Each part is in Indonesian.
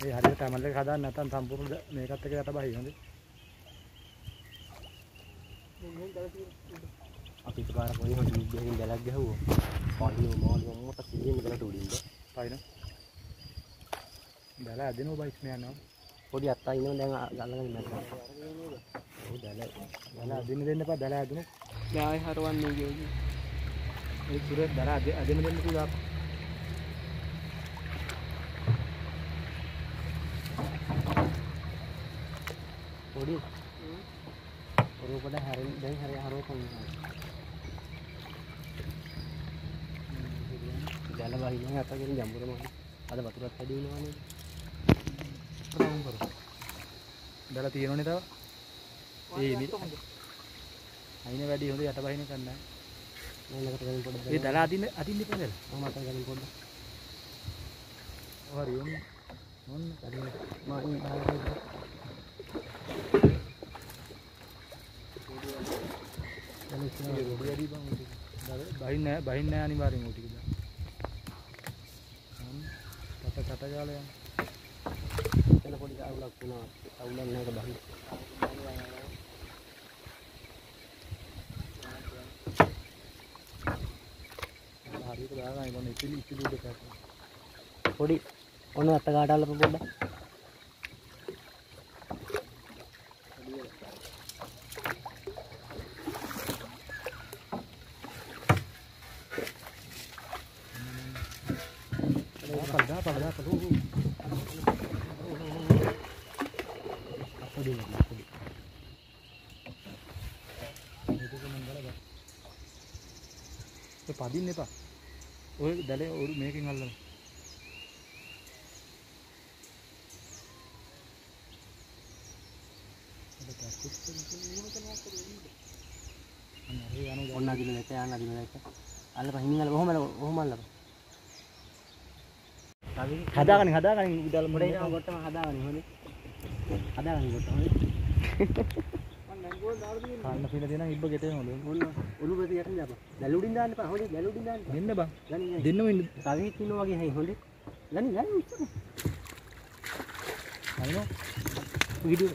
ඒ හරියට ටැමල් එක හදාන්න නැත්නම් සම්පූර්ණ මේකත් එක්ක යට බහි හොඳේ. අපි පාර පොඩි හොටි විදියකින් දැලක් ගහුවා. පොඩි මොල් මොකට කියෙන්නේ කියලා උඩින්ද. පයින. දැල ඇදෙනවා බයික් මෙ යනවා. පොඩි අත්තා ඉන්නවා දැන් ගල්ලගෙන මැරෙනවා. ඔය දැල දැල අදින්න දෙන්න එපා දැල ඇදුණු. ඥාය හරවන්නේ කියෝනේ. ඒ සුරේ දැල අදෙන්න දෙන්න කිව්වා. Bodi, baru pada hari dari hari haru pun. Jalan bahinya nggak tahu jadi jambu rumah. Ada batu batu tadi mana? Perang baru. Dalam tiga ini tahu? Ini. Ini badi untuk jatah bahini kan? Ini dalam adi ini pada. Mata kalian pada. Oh hari ini, mon tadi mau ini hari ini. Bahinnya animari mudi kita. Kata-kata jalan yang. Kalau kau tidak ulang puna, ulang naik ke bahin. Hari itu dah naik mana? Istilah dekat. Kodi, orang tengah ada apa benda? Padin nih pak, oh daleh orang making halal. Orang lagi mereka, alat apa ini alat, oh malah. Ada kan di dalam muda ini anggota mah ada kan anggota. Karena sini dia nang ibu gitu ya ngomong. Ulu berarti ya kan apa? Daludin dan apa? Holi daludin dan. Dinna bang. Dinna ini. Tapi kini lagi hei holi. Lani itu. Halo. Video.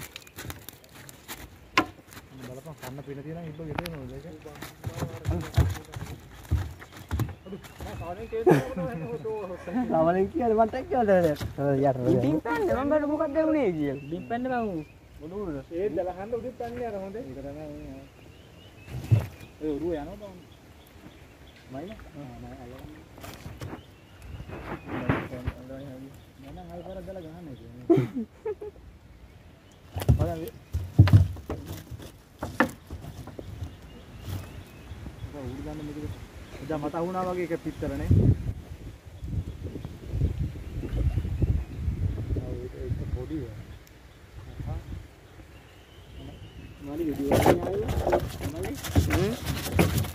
Balap mah karena sini dia nang ibu gitu ya ngomong. Aduh. Awalnya kita tuh. Awalnya kita mantek jalan deh. Ya. Dimpen, memang baru buka deh ini aja. Dimpen bang. Udah, jalan udah tanya orang deh. Udah ya, no bang. Mainnya? Main alam. Mana hal para jalan gahan itu. Mana? Udah gitu. Udah mata huna lagi ke picture nih. Itu body ya. Mari video ini ayo, mari.